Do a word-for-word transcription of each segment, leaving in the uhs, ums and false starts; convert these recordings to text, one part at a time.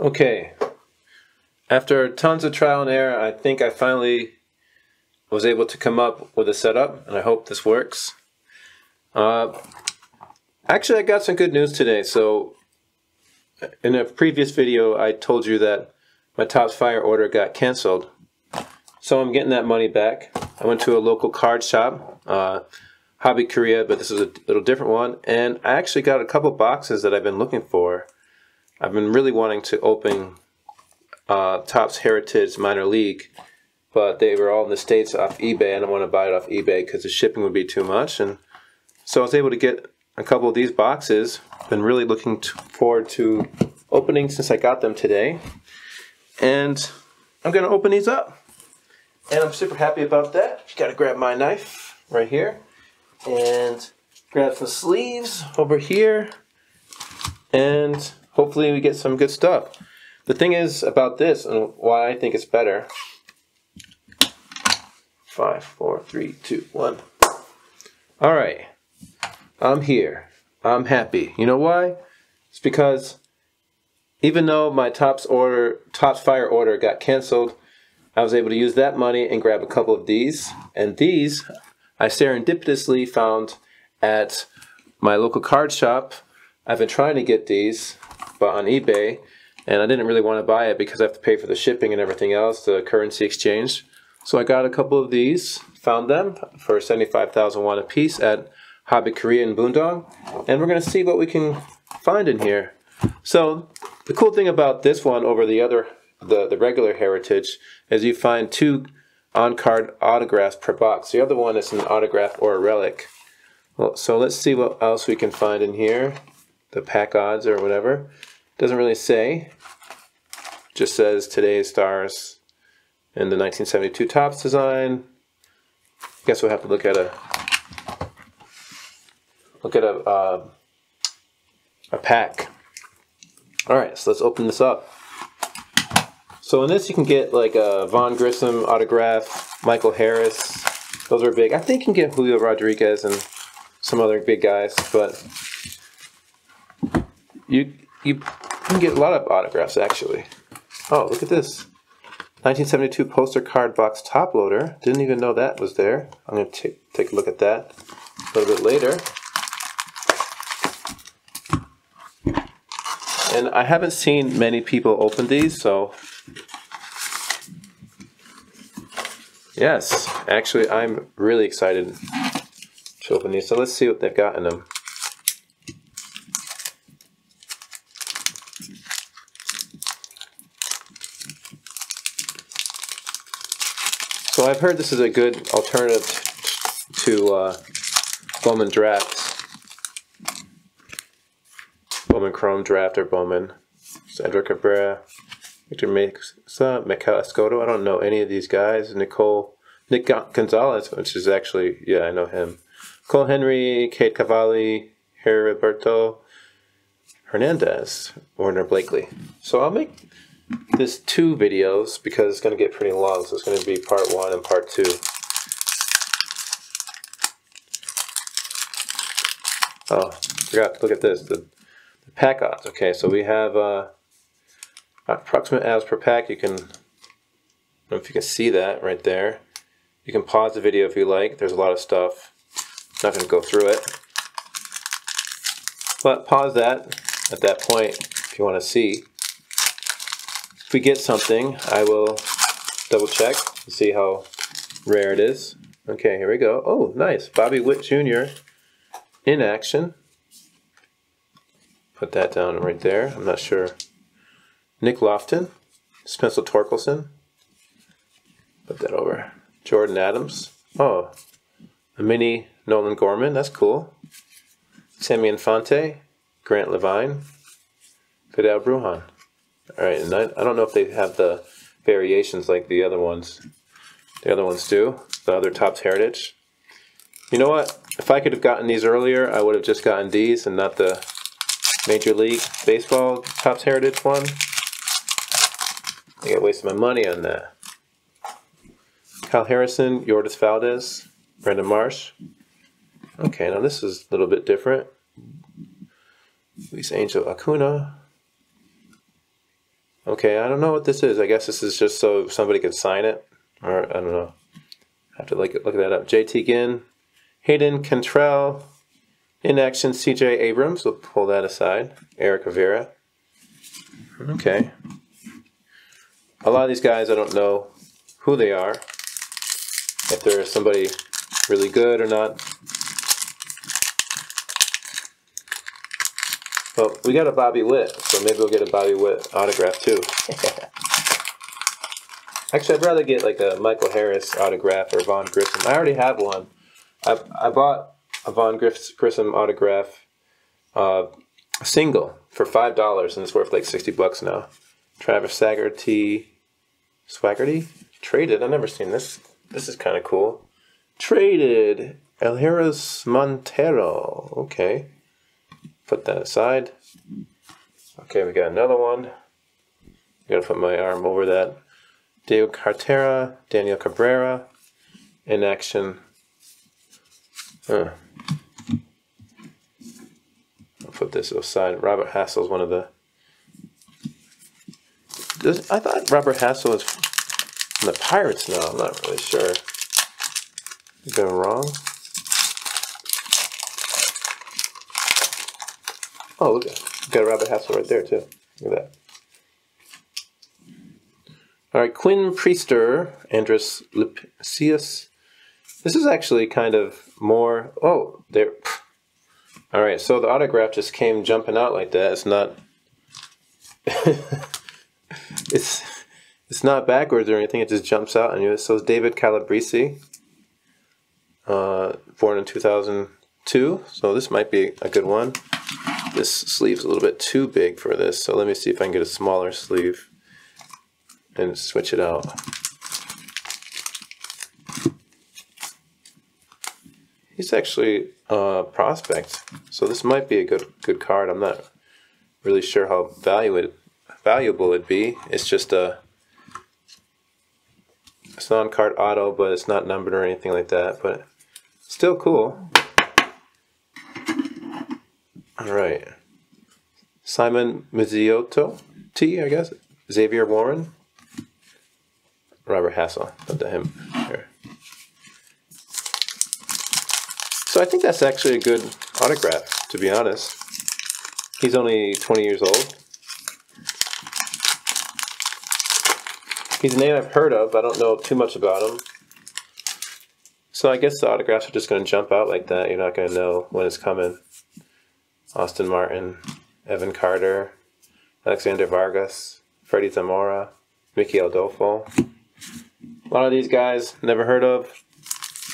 Okay, after tons of trial and error, I think I finally was able to come up with a setup, and I hope this works. Uh, actually, I got some good news today. So in a previous video, I told you that my Topps Fire order got canceled. So I'm getting that money back. I went to a local card shop, uh, Hobby Korea, but this is a little different one. And I actually got a couple boxes that I've been looking for. I've been really wanting to open uh, Topps Heritage Minor League, but they were all in the States off eBay. I don't want to buy it off eBay because the shipping would be too much. And so I was able to get a couple of these boxes. Been really looking forward to opening since I got them today. And I'm going to open these up. And I'm super happy about that. Got to grab my knife right here. And grab some sleeves over here. And hopefully we get some good stuff. The thing is about this and why I think it's better. Five, four, three, two, one. All right. I'm here. I'm happy. You know why? It's because even though my Topps order, Topps Fire order got canceled, I was able to use that money and grab a couple of these. And these I serendipitously found at my local card shop. I've been trying to get these, but on eBay, and I didn't really want to buy it because I have to pay for the shipping and everything else, the currency exchange. So I got a couple of these, found them for seventy-five thousand won a piece at Hobby Korea in Boondong, and we're going to see what we can find in here. So the cool thing about this one over the other, the, the regular Heritage, is you find two on-card autographs per box. The other one is an autograph or a relic. Well, so let's see what else we can find in here. The pack odds or whatever. Doesn't really say. Just says today's stars and the nineteen seventy-two Topps design. Guess we'll have to look at a look at a uh, a pack. All right, so let's open this up. So in this you can get like a Vaughn Grissom autograph, Michael Harris. Those are big. I think you can get Julio Rodriguez and some other big guys, but. You, you can get a lot of autographs, actually. Oh, look at this. nineteen seventy-two poster card box top loader. Didn't even know that was there. I'm going to take a look at that a little bit later. And I haven't seen many people open these, so... Yes, actually, I'm really excited to open these. So let's see what they've got in them. So I've heard this is a good alternative to uh, Bowman drafts, Bowman Chrome draft or Bowman. So Edward Cabrera, Victor Mesa, Mikel Escoto. I don't know any of these guys. Nicole, Nick Gonzalez, which is actually, yeah, I know him. Cole Henry, Kate Cavalli, Harry Roberto, Hernandez, Warner Blakely. So I'll make this two videos because it's going to get pretty long, so it's going to be part one and part two. Oh, forgot. Look at this. The, the pack odds. Okay, so we have uh, approximate odds per pack. You can, I don't know if you can see that right there. You can pause the video if you like. There's a lot of stuff. I'm not going to go through it, but pause that at that point if you want to see. If we get something, I will double check to see how rare it is. Okay, here we go. Oh, nice. Bobby Witt Junior in action. Put that down right there. I'm not sure. Nick Lofton. Spencer Torkelson. Put that over. Jordan Adams. Oh, a mini Nolan Gorman. That's cool. Sammy Infante. Grant Levine. Fidel Brujan. All right, and I, I don't know if they have the variations like the other ones. The other ones do, the other Topps Heritage. You know what? If I could have gotten these earlier, I would have just gotten these and not the Major League Baseball Topps Heritage one. I think I wasted my money on that. Kyle Harrison, Yordis Valdez, Brandon Marsh. Okay, now this is a little bit different. Luis Angel Acuña. Okay, I don't know what this is. I guess this is just so somebody could sign it. Or, I don't know. I have to look, look that up. J T Ginn, Hayden Cantrell, in action C J Abrams. We'll pull that aside. Eric Rivera. Okay. A lot of these guys, I don't know who they are. If they're somebody really good or not. Well, we got a Bobby Witt, so maybe we'll get a Bobby Witt autograph too. Actually, I'd rather get like a Michael Harris autograph or Vaughn Grissom. I already have one. I, I bought a Vaughn Grissom autograph uh, single for five dollars, and it's worth like sixty bucks now. Travis Swaggerty, Swaggerty? Traded. I've never seen this. This is kind of cool. Traded. Elhirus Montero. Okay. Put that aside. Okay, we got another one. I gotta put my arm over that. Diego Cartera, Daniel Cabrera, in action. Huh. I'll put this aside. Robert Hassell is one of the. Does, I thought Robert Hassell was in the Pirates now. I'm not really sure. Is that wrong? Oh, look at that. We've got a Robert Hassell right there, too. Look at that. All right, Quinn Priester, Andrus Lipsius. This is actually kind of more... Oh, there. All right, so the autograph just came jumping out like that. It's not... it's it's not backwards or anything. It just jumps out on you. So it's David Calabresi, uh, born in two thousand two. So this might be a good one. This sleeve's a little bit too big for this, so let me see if I can get a smaller sleeve and switch it out. He's actually a prospect, so this might be a good good card. I'm not really sure how value it, valuable it'd be. It's just a it's non-card auto, but it's not numbered or anything like that, but still cool. All right, Simon Mizioto, T, I guess, Xavier Warren, Robert Hassell, up to him. Here. So I think that's actually a good autograph, to be honest. He's only twenty years old. He's a name I've heard of, I don't know too much about him. So I guess the autographs are just gonna jump out like that, you're not gonna know when it's coming. Austin Martin, Evan Carter, Alexander Vargas, Freddie Zamora, Mickey Aldolfo. A lot of these guys, never heard of.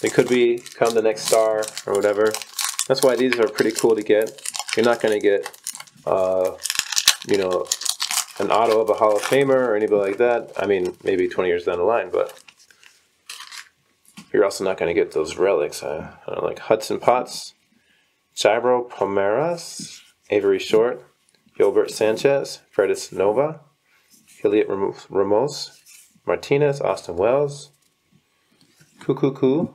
They could become the next star or whatever. That's why these are pretty cool to get. You're not going to get, uh, you know, an auto of a Hall of Famer or anybody like that. I mean, maybe twenty years down the line, but you're also not going to get those relics. I, I don't know, like Hudson Potts. Jairo Palmeiras, Avery Short, Gilbert Sanchez, Fredis Nova, Elliot Ramos, Martinez, Austin Wells, Kukuku.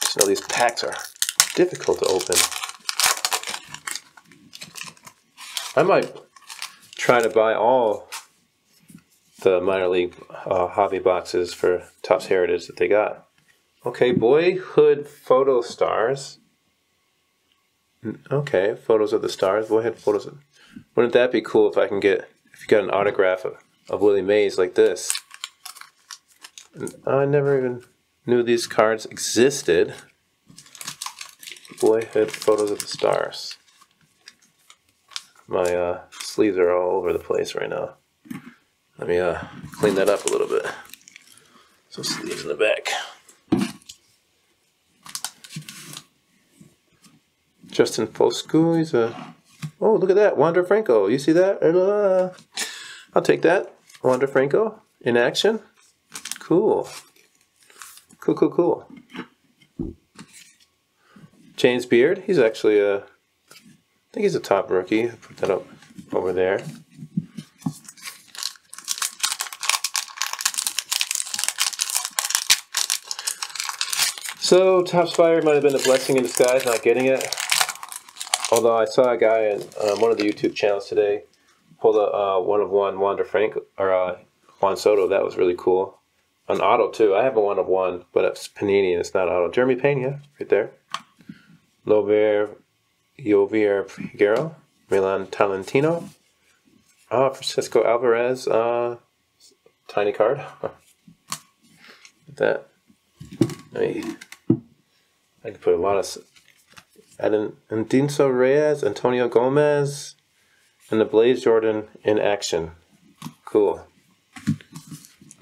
Just know these packs are difficult to open. I might try to buy all the minor league uh, hobby boxes for Topps Heritage that they got. Okay, Boyhood Photo Stars. Okay, Photos of the Stars. Boyhood Photos of... Wouldn't that be cool if I can get... If you got an autograph of, of Willie Mays like this. I never even knew these cards existed. Boyhood Photos of the Stars. My uh, sleeves are all over the place right now. Let me uh, clean that up a little bit. Some sleeves in the back. Justin Foscue, he's a... Oh, look at that. Wander Franco. You see that? Uh, I'll take that. Wander Franco in action. Cool. Cool, cool, cool. James Beard. He's actually a... I think he's a top rookie. Put that up over there. So Topps Fire might have been a blessing in disguise not getting it. Although I saw a guy in um, one of the YouTube channels today pull the uh, one of one Wander Franco or uh, Juan Soto. That was really cool. An auto too. I have a one of one, but it's Panini and it's not auto. Jeremy Pena, right there. Lover, Yovier Figueroa, Milan Talentino. Ah, uh, Francisco Alvarez. Uh, tiny card. Huh. That. I mean, I can put a lot of. And Endinso Reyes, Antonio Gomez, and the Blaze Jordan in action. Cool.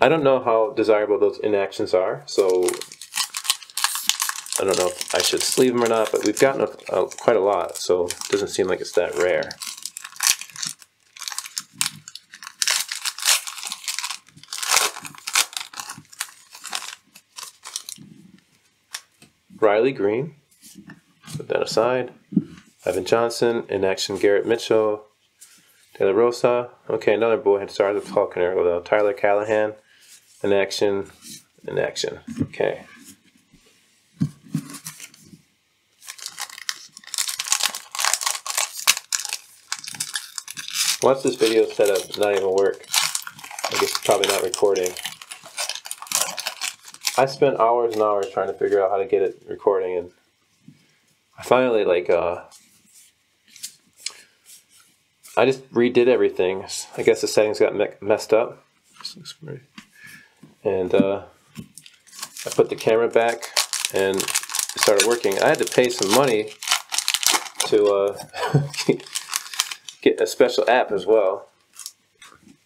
I don't know how desirable those inactions are, so I don't know if I should sleeve them or not, but we've gotten a, a, quite a lot, so it doesn't seem like it's that rare. Riley Green. Put that aside. Ivan Johnson, in action Garrett Mitchell, De La Rosa. Okay, another bullhead star, the Falconer, though. Tyler Callahan, in action, in action. Okay. Once this video is set up, not even work. I guess it's probably not recording. I spent hours and hours trying to figure out how to get it recording, and I finally, like, uh, I just redid everything. I guess the settings got me messed up. And uh, I put the camera back and it started working. I had to pay some money to uh, get a special app as well.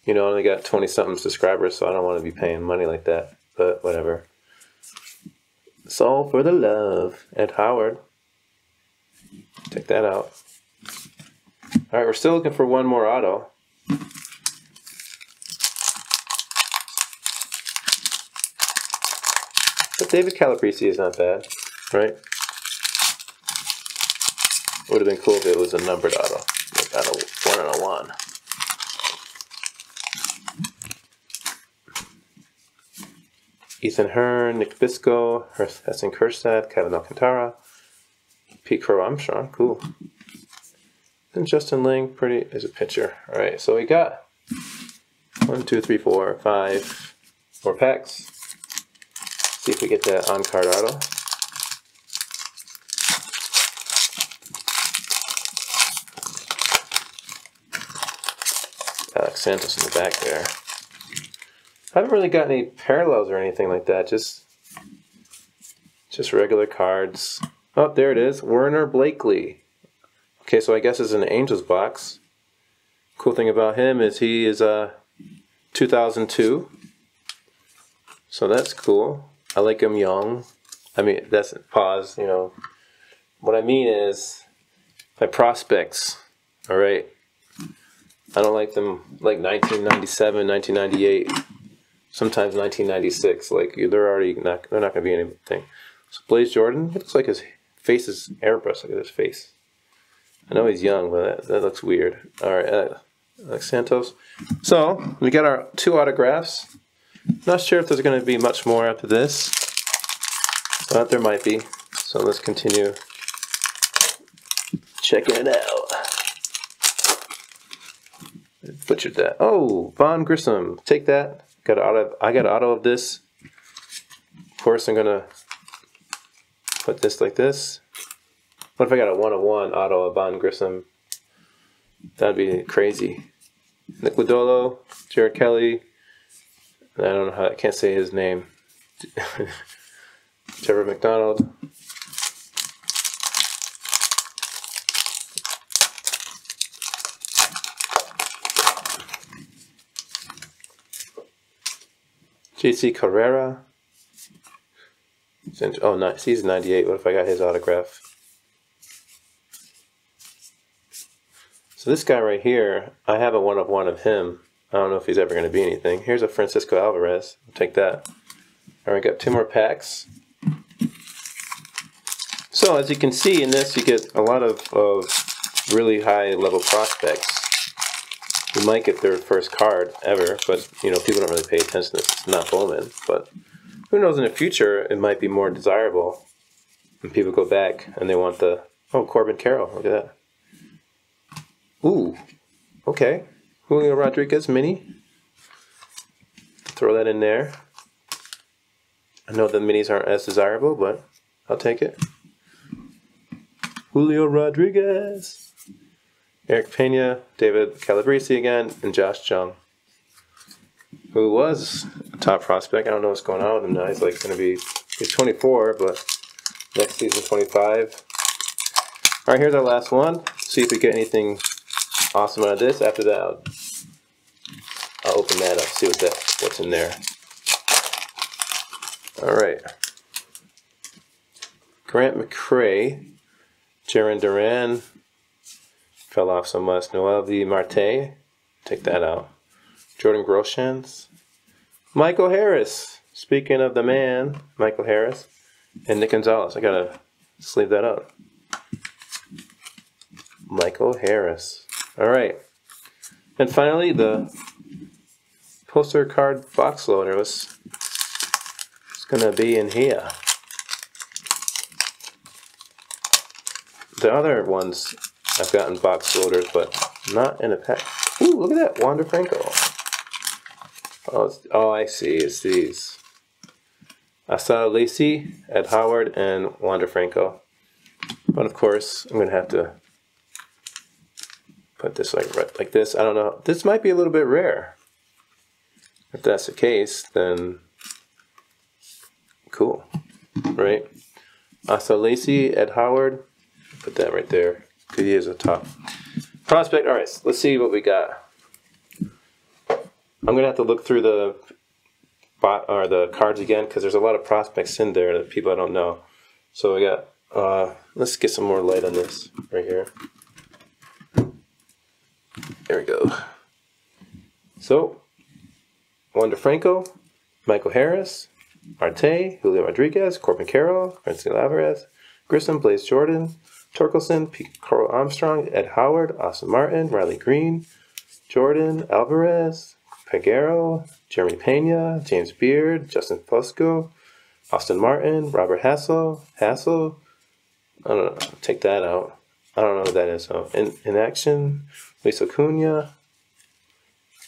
You know, I only got twenty-something subscribers, so I don't want to be paying money like that, but whatever. It's all for the love. Ed Howard. Take that out. All right, we're still looking for one more auto. But David Calabresi is not bad, right? Would have been cool if it was a numbered auto. We got a one on a one. Ethan Hearn, Nick Bisco, Hesson Kerstad, Kevin Alcantara. Pete Crow Armstrong, cool. And Justin Lang, pretty, is a pitcher. All right, so we got one, two, three, four, five more packs. See if we get that on-card auto. Alex Santos in the back there. I haven't really got any parallels or anything like that. Just, just regular cards. Oh, there it is. Werner Blakely. Okay, so I guess it's an Angels box. Cool thing about him is he is uh, two thousand two. So that's cool. I like him young. I mean, that's pause, you know. What I mean is my prospects, all right? I don't like them like nineteen ninety-seven, nineteen ninety-eight, sometimes nineteen ninety-six. Like, they're already not, they're not going to be anything. So Blaze Jordan, it looks like his face is airbrushed. Look at his face. I know he's young, but that, that looks weird. All right, uh, Alex Santos. So we got our two autographs. Not sure if there's going to be much more after this, but there might be. So let's continue checking it out. Butchered that. Oh, Vaughn Grissom, take that. Got an auto. I got an auto of this. Of course, I'm gonna put this like this. What if I got a one of one auto of Vaughn Grissom? That'd be crazy. Nick Lodolo, Jared Kelly. I don't know how, I can't say his name. Trevor McDonald. J C Carrera. Oh, nice. He's ninety-eight. What if I got his autograph? So this guy right here, I have a one of one of him. I don't know if he's ever going to be anything. Here's a Francisco Alvarez. I'll take that. All right, got two more packs. So as you can see in this, you get a lot of, of really high-level prospects. You might get their first card ever, but you know people don't really pay attention to this. It's not Bowman, but who knows? In the future, it might be more desirable. And people go back and they want the, oh, Corbin Carroll, look at that. Ooh, okay. Julio Rodriguez mini. Throw that in there. I know the minis aren't as desirable, but I'll take it. Julio Rodriguez. Eric Pena, David Calabresi again, and Josh Jung, who was a top prospect. I don't know what's going on with him now. He's like going to be, he's twenty-four, but next season twenty-five. All right, here's our last one. See if we get anything awesome out of this. After that, I'll, I'll open that up, see what that, what's in there. All right. Grant McCrae, Jarren Duran, fell off so much. Noel V. Marte, take that out. Jordan Groshans, Michael Harris, speaking of the man, Michael Harris, and Nick Gonzalez. I gotta sleeve that up. Michael Harris. All right. And finally, the poster card box loader was it's gonna be in here. The other ones I've gotten box loaders, but not in a pack. Ooh, look at that, Wander Franco. Oh, it's, oh, I see. It's these. Asada Lacey, Ed Howard, and Wander Franco. But of course, I'm gonna have to put this like like this. I don't know. This might be a little bit rare. If that's the case, then cool, right? Asada Lacey, Ed Howard. Put that right there because he is a top prospect. All right, so let's see what we got. I'm gonna have to look through the bot or the cards again because there's a lot of prospects in there that people I don't know. So we got. Uh, let's get some more light on this right here. There we go. So, Wander Franco, Michael Harris, Marte, Julio Rodriguez, Corbin Carroll, Francisco Alvarez, Grissom, Blaze Jordan, Torkelson, Carl Armstrong, Ed Howard, Austin Martin, Riley Green, Jordan Alvarez, Peguero, Jeremy Pena, James Beard, Justin Foscue, Austin Martin, Robert Hassell, Hassell, I don't know, take that out. I don't know what that is. So in, in action, Luis Acuña,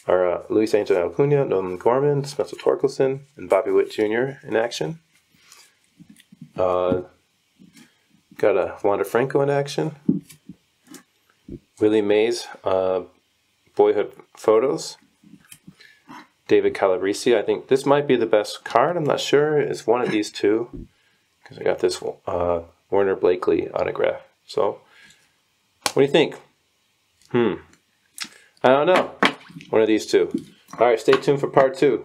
or uh, Luis Angel Acuña, Nolan Gorman, Spencer Torkelson, and Bobby Witt Junior in action. Uh, got a Wander Franco in action. Willie Mays, uh, boyhood photos. David Calabresi. I think this might be the best card. I'm not sure. It's one of these two because I got this uh, Warner Blakely autograph. So. What do you think? Hmm. I don't know. One of these two. All right, stay tuned for part two.